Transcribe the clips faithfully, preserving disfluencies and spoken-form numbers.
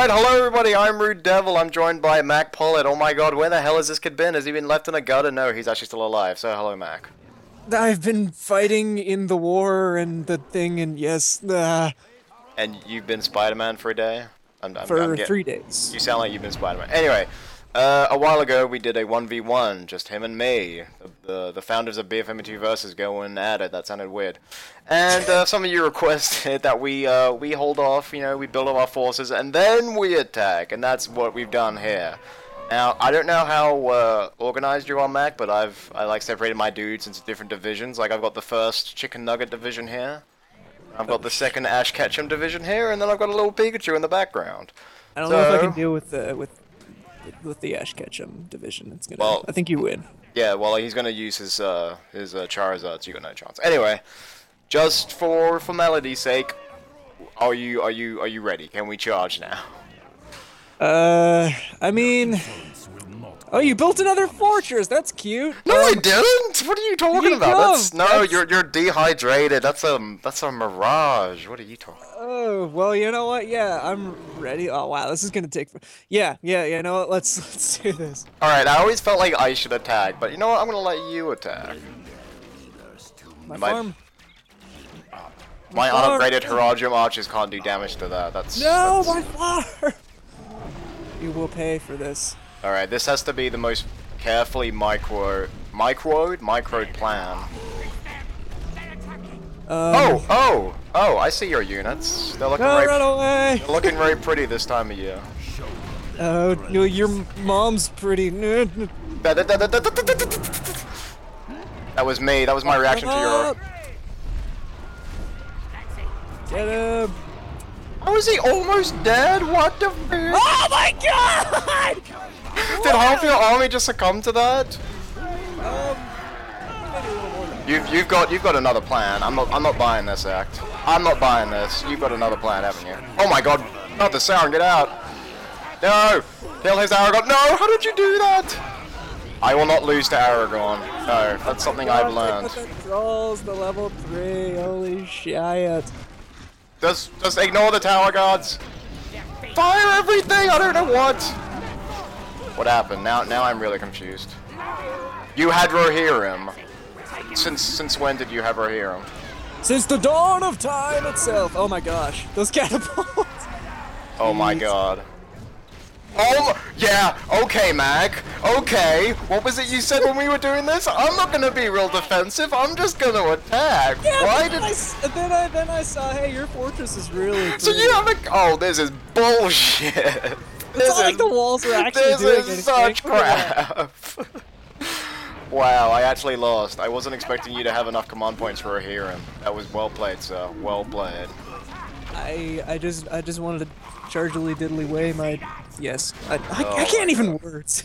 Alright, hello everybody, I'm RuudDevil, I'm joined by Mac Pollitt. Oh my god, where the hell has this kid been? Has he been left in a gutter? No, he's actually still alive, so hello Mac. I've been fighting in the war and the thing and yes, uh... And you've been Spider-Man for a day? I'm, I'm, for I'm getting... three days. You sound like you've been Spider-Man. Anyway, uh, a while ago we did a one v one, just him and me. The, the, the founders of B F M two versus going at it, that sounded weird. And uh, some of you requested that we uh, we hold off, you know, we build up our forces, and then we attack, and that's what we've done here. Now, I don't know how uh, organized you are, Mac, but I've I like separated my dudes into different divisions. Like I've got the first chicken nugget division here, I've got the second Ash Ketchum division here, and then I've got a little Pikachu in the background. I don't so... know if I can deal with the with with the Ash Ketchum division. It's gonna. Well, I think you win. Yeah, well, he's gonna use his uh his uh, Charizard, so you got no chance. Anyway. Just for formality's sake, are you are you are you ready? Can we charge now? Uh, I mean, oh, you built another fortress. That's cute. No, um, I didn't. What are you talking you about? Know, that's, no, that's... you're you're dehydrated. That's a that's a mirage. What are you talking? Oh well, you know what? Yeah, I'm ready. Oh wow, this is gonna take. Yeah, yeah, yeah. You know what? Let's let's do this. All right. I always felt like I should attack, but you know what? I'm gonna let you attack. My, My... farm. My unupgraded Haradrim archers can't do damage to that. That's no, that's... my farm. You will pay for this. All right, this has to be the most carefully micro, microed, microed plan. Um, oh, oh, oh! I see your units. They're looking no, run away. They're looking very pretty this time of year. Oh uh, no, your mom's pretty. That was me. That was my reaction to your. Get him! How is he almost dead? What the fuck? Oh my god! Did half your army just succumb to that? Um, you've you've got you've got another plan. I'm not I'm not buying this act. I'm not buying this. You've got another plan, haven't you? Oh my god! Not the Sauron! Get out! No! Kill his Aragorn! No! How did you do that? I will not lose to Aragorn. No, that's something oh I've learned. Trolls, the level three. Holy shit! Just, just ignore the tower guards. Fire everything! I don't know what! What happened? Now now I'm really confused. You had Rohirrim. Since since when did you have Rohirrim? Since the dawn of time itself! Oh my gosh. Those catapults! Oh my god. Oh my, yeah, okay Mac. Okay. What was it you said when we were doing this? I'm not gonna be real defensive, I'm just gonna attack. Yeah, why did I, then I then I saw hey your fortress is really So you have a oh this is bullshit. This it's not is, like the walls are actually This doing is anything. Such crap. Wow, I actually lost. I wasn't expecting you to have enough command points for a hero. That was well played, sir. Well played. I I just I just wanted to chargely diddly way my yes I, I, oh I can't even God. Words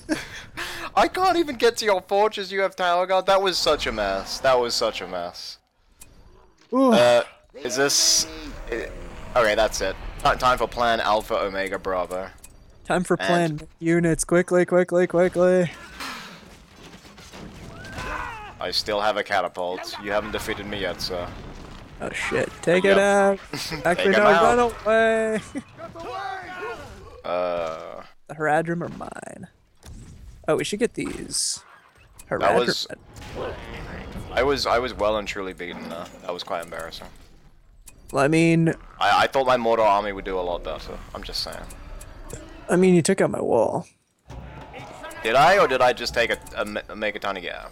I can't even get to your fortress. You have tower guard. That was such a mess. That was such a mess. Ooh. Uh, is this it, okay that's it T time for plan alpha omega bravo time for plan and... units quickly quickly quickly. I still have a catapult. You haven't defeated me yet, sir. Oh shit, take yep. it out! Actually, no, run away! uh, the Haradrim are mine. Oh, we should get these. Haradrim. That was, I was, I was well and truly beaten there. That was quite embarrassing. Well, I mean... I, I thought my Mordor army would do a lot better. I'm just saying. I mean, you took out my wall. Did I, or did I just take a, a, a make a tiny gap?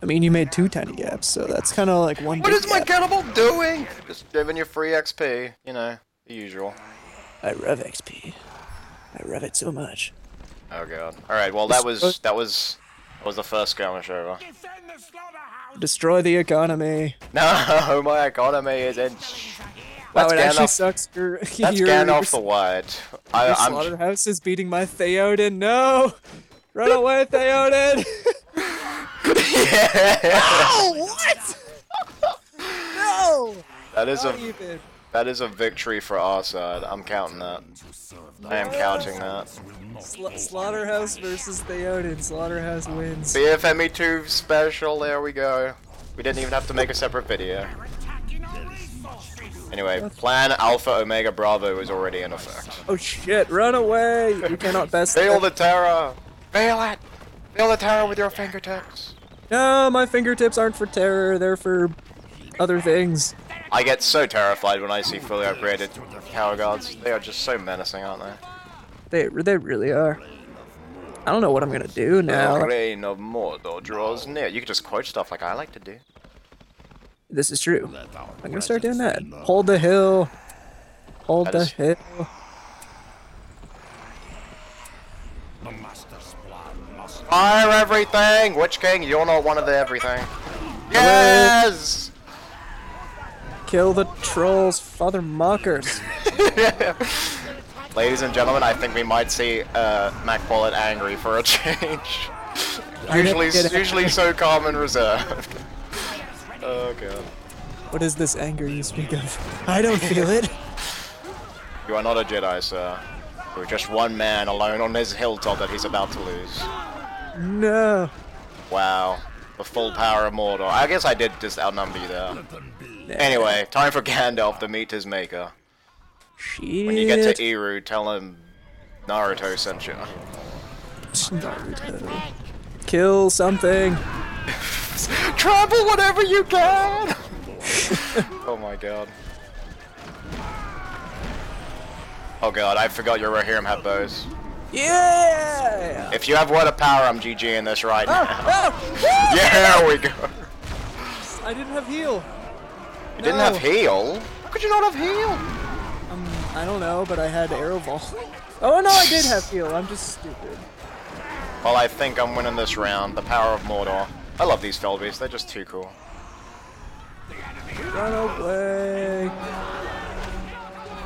I mean, you made two tiny gaps, so that's kind of like one. What is my catapult doing? Just giving you free X P, you know, the usual. I rev X P. I rev it so much. Oh god. All right. Well, that was that was that was the first skirmish over. Destroy the economy. No, my economy is in. Wow, it actually sucks. That's Gandalf the White. Your slaughterhouse is beating my Theoden. No, run away, Theoden. Yeah. Oh, what? No! That is Not a even. That is a victory for our side. I'm counting that. I am counting that. Sla Slaughterhouse versus Theoden. Slaughterhouse wins. B F M E two special. There we go. We didn't even have to make a separate video. Anyway, Plan Alpha Omega Bravo is already in effect. Oh shit, run away! You cannot best Fail the Terra! Fail it! Fail the Terra with your fingertips! No, my fingertips aren't for terror, they're for other things. I get so terrified when I see fully upgraded Power Guards. They are just so menacing, aren't they? They, they really are. I don't know what I'm gonna do now. The reign of Mordor draws near. You can just quote stuff like I like to do. This is true. I'm gonna start doing that. Hold the hill. Hold the hill. Fire everything! Witch King, you're not one of the everything. Yes! Kill the trolls, father mockers. Ladies and gentlemen, I think we might see uh, Mac Pollitt angry for a change. usually usually so calm and reserved. Oh god. What is this anger you speak of? I don't feel it. You are not a Jedi, sir. You're just one man alone on his hilltop that he's about to lose. No. Wow. The full power of Mordor. I guess I did just outnumber you there. Yeah. Anyway, time for Gandalf to meet his maker. Shit. When you get to Eru, tell him Naruto sent you. Naruto. Kill something. Travel whatever you can! Oh my god. Oh god, I forgot your Rohirrim had bows. Yeah! If you have Word of Power, I'm G G in this right now. Oh, oh, yeah, we go. I didn't have heal. You no. didn't have heal? How could you not have heal? Um, I don't know, but I had Arrow Ball. Oh no, I did have heal. I'm just stupid. Well, I think I'm winning this round. The power of Mordor. I love these Felbies. They're just too cool. Run away.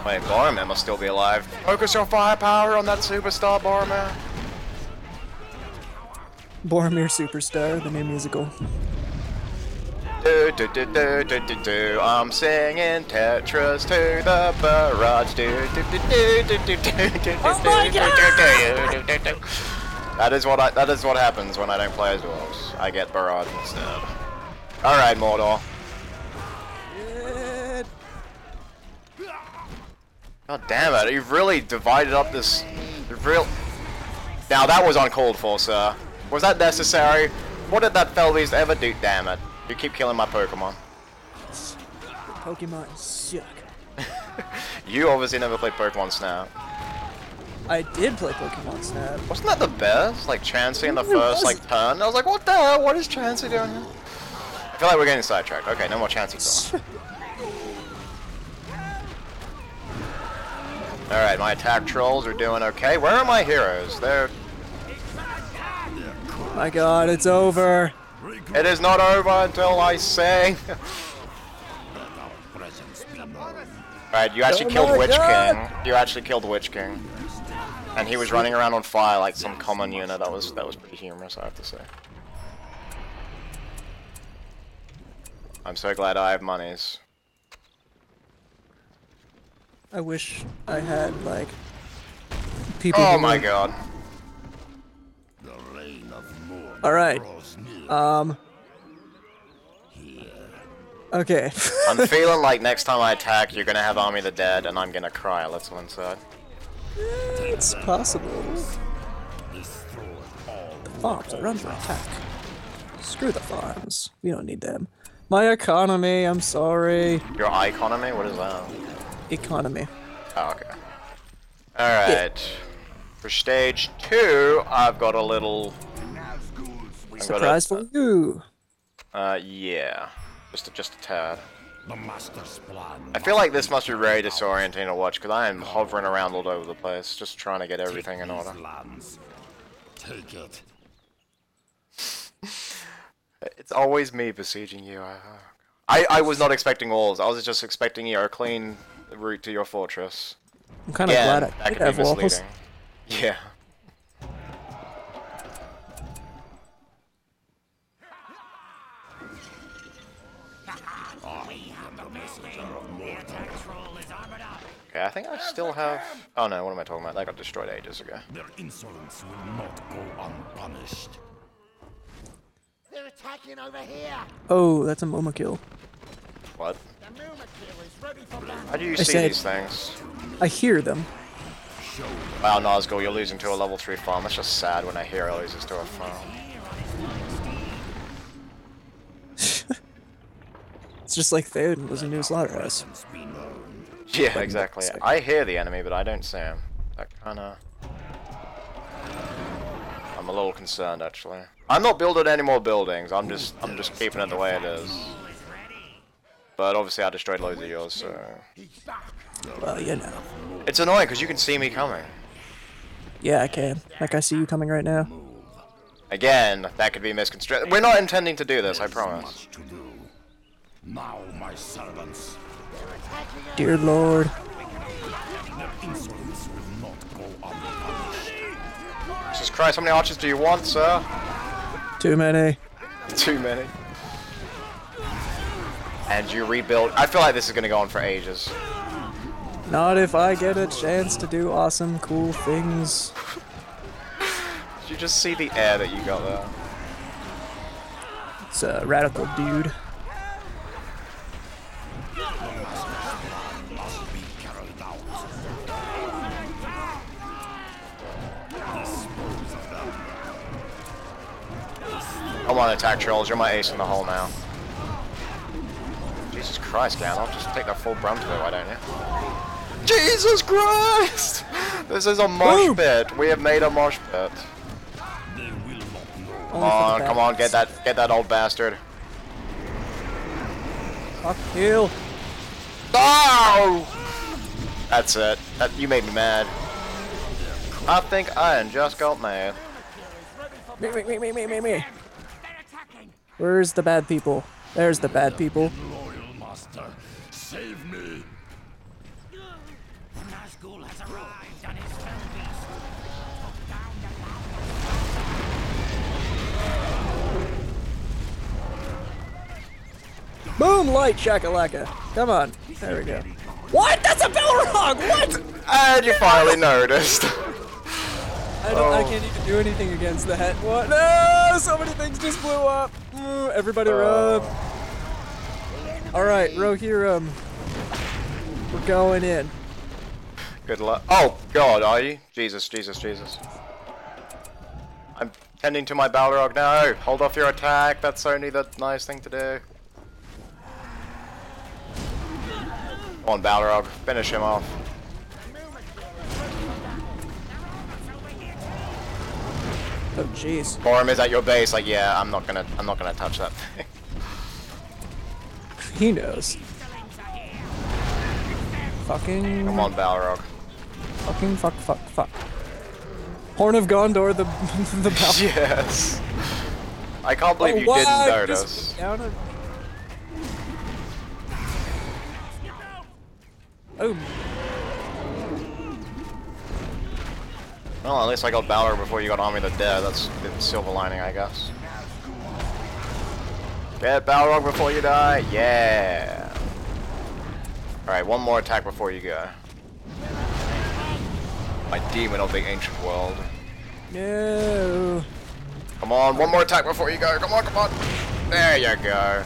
Wait, Boromir must still be alive. Focus your firepower on that superstar, Boromir. Boromir Superstar, the new musical. Do do do do do do do. I'm singing Tetris to the barrage. Do do do do do do do do. Oh my god! That is what I, that is what happens when I don't play as dwarves. I get barraged instead. All right, Mordor. Shit. God damn it! You've really divided up this. You've real. Now that was uncalled for, sir. Was that necessary? What did that Felbeast ever do? Damn it! You keep killing my Pokemon. The Pokemon suck. You obviously never played Pokemon Snap. I did play Pokemon Snap. Wasn't that the best? Like Chansey in the first like turn? I was like, what the hell? What is Chansey doing here? I feel like we're getting sidetracked. Okay, no more Chansey. Alright, my attack trolls are doing okay. Where are my heroes? They're... My god, it's over. It is not over until I sing. Alright, you actually oh killed Witch god. King. You actually killed Witch King. And he was running around on fire like some common unit. That was that was pretty humorous, I have to say. I'm so glad I have monies. I wish I had like people. Oh my god! All right. Um. Okay. I'm feeling like next time I attack, you're gonna have Army of the Dead, and I'm gonna cry. Let's go inside. It's possible. The farms are under attack. Screw the farms. We don't need them. My economy, I'm sorry. Your economy? What is that? Economy. Oh, okay. Alright. Yeah. For stage two, I've got a little... I've surprise got a, for you! Uh, yeah. Just, just a tad. I feel like this must be very disorienting to watch, because I am hovering around all over the place, just trying to get everything in order. Take it. It's always me besieging you. I, I was not expecting walls. I was just expecting you a clean route to your fortress. I'm kind of glad I that could have be walls. Misleading. Yeah. I think I still have... Oh no, what am I talking about? That got destroyed ages ago. Their insolence will not go unpunished. They're attacking over here. Oh, that's a Mûmakil. What? The Mûmakil is How do you I see these things? I hear them. Wow, Nazgul, you're losing to a level three farm. That's just sad when I hear I loses to a farm. It's just like Theoden was in New Slaughterhouse. Yeah, like, exactly. I hear the enemy, but I don't see him. That kinda... I'm a little concerned, actually. I'm not building any more buildings. I'm just, I'm just keeping it the way it is. But obviously, I destroyed loads of yours, so. Well, you know. It's annoying because you can see me coming. Yeah, I can. Like I see you coming right now. Again, that could be misconstrued. We're not intending to do this. I promise. Now, my servants. Dear Lord. Jesus Christ! How many archers do you want, sir? Too many. Too many. And you rebuild. I feel like this is going to go on for ages. Not if I get a chance to do awesome, cool things. Did you just see the air that you got there? It's a radical dude. Come on, attack trolls. You're my ace in the hole now. Jesus Christ, Gandalf, just take that full brunt of it, why don't you? Jesus Christ! This is a mosh Ooh. pit. We have made a mosh pit. Come on, come on, get that, get that old bastard. Fuck you. Oh! That's it. That, you made me mad. I think I just got mad. Me, me, me, me, me, me. Where's the bad people? There's the bad people. Save me! Nazgul has arrived on his fell beast. Look down the mountain. Boom! Light shakalaka. Come on. There we go. What? That's a Balrog! What? And you finally noticed. I don't. Oh. I can't even do anything against that. What? No! So many things just blew up. Mm, everybody, rub. Uh. Alright, Rohirrim. We're going in. Good luck. Oh, God, are you? Jesus, Jesus, Jesus. I'm tending to my Balrog now. Hold off your attack. That's only the nice thing to do. Come on, Balrog. Finish him off. Oh, jeez. Boromir is at your base. Like, yeah, I'm not gonna, I'm not gonna touch that thing. He knows. Fucking. Come on, Balrog. Fucking fuck, fuck, fuck. Horn of Gondor, the the Balrog. Yes. I can't believe oh, you wow, didn't notice. A... Oh. Well, at least I got Balrog before you got Army of the Dead. That's the silver lining, I guess. Get Balrog before you die, yeah! Alright, one more attack before you go. My demon of the ancient world. No! Come on, one more attack before you go, come on, come on! There you go!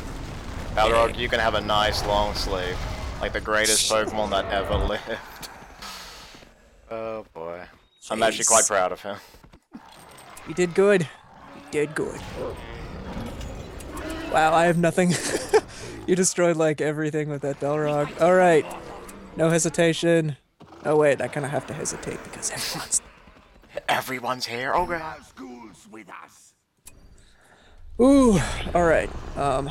Balrog, you can have a nice long sleep. Like the greatest Pokemon that ever lived. Oh boy. Jeez. I'm actually quite proud of him. You did good. You did good. Wow, I have nothing. You destroyed like everything with that Balrog. All right, no hesitation. Oh wait, I kind of have to hesitate because everyone's everyone's here. Oh god. Ooh. All right. Um.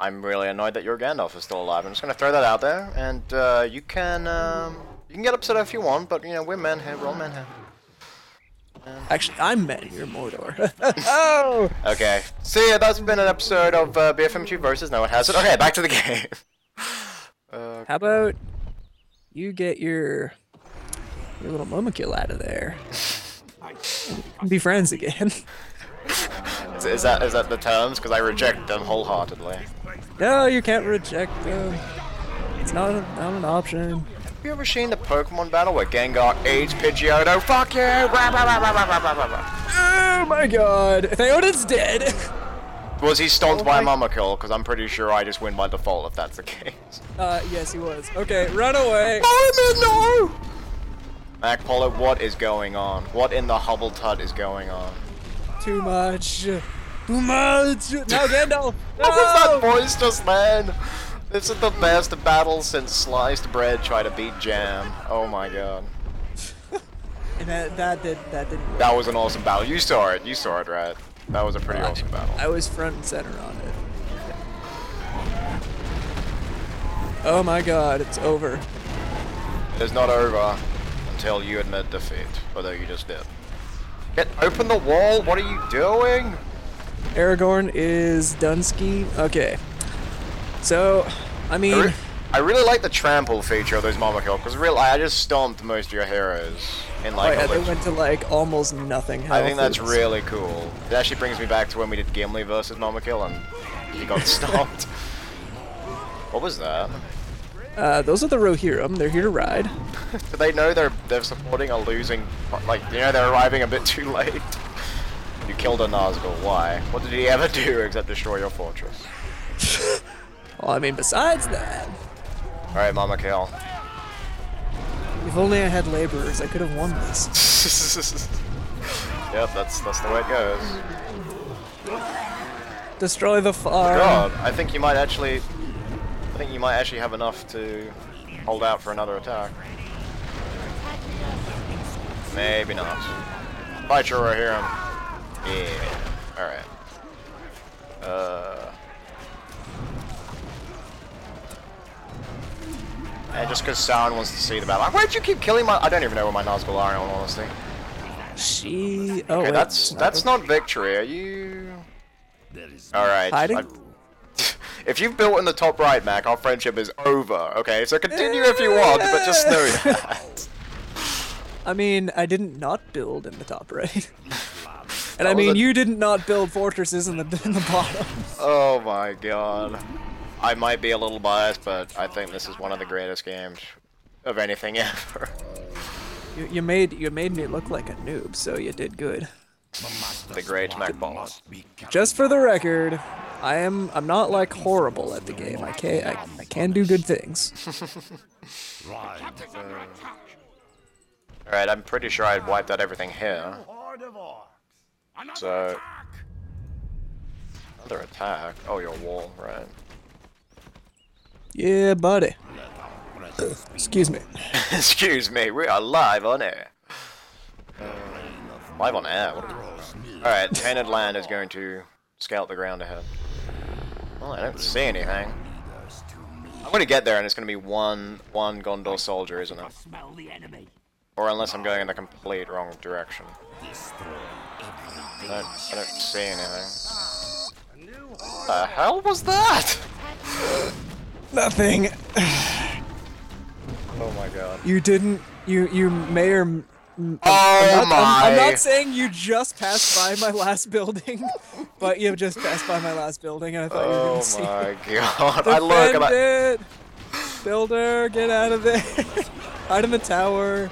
I'm really annoyed that your Gandalf is still alive. I'm just gonna throw that out there, and uh, you can um, you can get upset if you want, but you know we're men here. We're all men here. Actually, I'm mad here, Mordor. Oh! Okay. See, so, that's been an episode of uh, B F M two versus No One Has It. Okay, back to the game. Uh, How about you get your your little Mûmakil out of there? And be friends again. is, is that is that the terms? Because I reject them wholeheartedly. No, you can't reject them. It's not a, not an option. Have you ever seen the Pokemon battle where Gengar aids Pidgeotto? Fuck you! Blah, blah, blah, blah, blah, blah, blah. Oh my god! Theoden's dead! Was he stoned oh by my... Mûmakil? Because I'm pretty sure I just win by default if that's the case. Uh, yes, he was. Okay, run away! Boromir, no! Mac Pollitt, what is going on? What in the hubble tut is going on? Too much. Too much! No, Gandalf! No! What was that voice just then? This is the best battle since sliced bread tried to beat jam. Oh my god. And that, that did that didn't work. That was an awesome battle. You saw it. You saw it, right? That was a pretty uh, awesome battle. I was front and center on it. Oh my god, it's over. It is not over until you admit defeat, although you just did. Get open the wall. What are you doing? Aragorn is Dunsky. Okay. So, I mean. I, re I really like the trample feature of those Mûmakil, because really, I just stomped most of your heroes. In like. Oh, yeah, they went to like almost nothing. I think that's really cool. It actually brings me back to when we did Gimli versus Mûmakil and he got stomped. What was that? Uh, those are the Rohirrim. They're here to ride. Do they know they're they're supporting a losing? Like, you know, they're arriving a bit too late. You killed a Nazgul. Why? What did he ever do except destroy your fortress? Well, I mean, besides that. Alright, Mûmakil. If only I had laborers, I could have won this. Yep, that's that's the way it goes. Destroy the farm. Oh god, I think you might actually, I think you might actually have enough to hold out for another attack. Maybe not. Fight your Rohirrim. Yeah. Alright. Uh. And just because Sauron wants to see the battle. Why'd you keep killing my... I don't even know where my Nazgul are, in all honesty. She... Oh, okay, wait, that's no. That's not victory. Are you... Alright. I... If you've built in the top right, Mac, our friendship is over. Okay, so continue if you want, but just know that. I mean, I didn't not build in the top right. And I mean, a... you didn't not build fortresses in the, in the bottom. Oh my god. I might be a little biased, but I think this is one of the greatest games of anything ever. You, you made you made me look like a noob, so you did good. The great Mac Pollitt. Just for the record, I am I'm not like horrible at the game. I can I, I can do good things. Right. Uh, all right, I'm pretty sure I wiped out everything here. So another attack. Oh, your wall, right? Yeah, buddy. Excuse me. Excuse me, we are live on air. Uh, live on air? Alright, Tainted Land is going to scout the ground ahead. Well, I don't see anything. I'm going to get there and it's going to be one one Gondor soldier, isn't it? Or unless I'm going in the complete wrong direction. I don't, I don't see anything. What the hell was that? Nothing. Oh my god. You didn't. You you may or. M I'm, oh I'm not, my. I'm, I'm not saying you just passed by my last building, but you just passed by my last building, and I thought oh you were going to see. Oh my god! I look and I. Builder, get out of there! Out of the tower.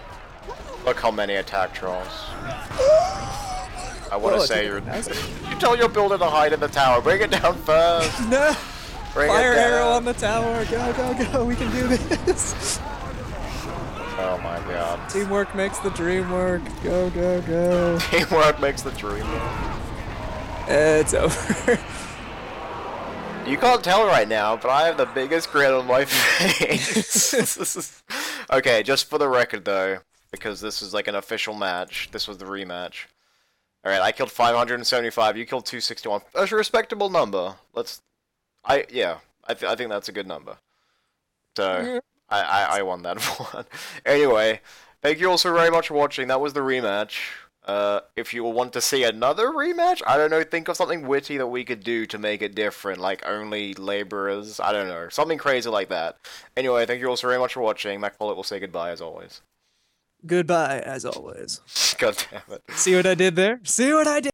Look how many attack trolls. I want to well, say you're. You tell your builder to hide in the tower. Bring it down first. No. Bring Fire arrow on the tower! Go, go, go! We can do this! Oh my god. Teamwork makes the dream work. Go, go, go. Teamwork makes the dream work. It's over. You can't tell right now, but I have the biggest grin on my face. Okay, just for the record though, because this is like an official match, this was the rematch. Alright, I killed five hundred seventy-five, you killed two sixty-one. That's a respectable number. Let's... I yeah, I th I think that's a good number. So I, I I won that one. Anyway, thank you all so very much for watching. That was the rematch. Uh, if you want to see another rematch, I don't know. Think of something witty that we could do to make it different, like only laborers. I don't know, something crazy like that. Anyway, thank you all so very much for watching. Mac Pollitt will say goodbye as always. Goodbye as always. God damn it! See what I did there? See what I did?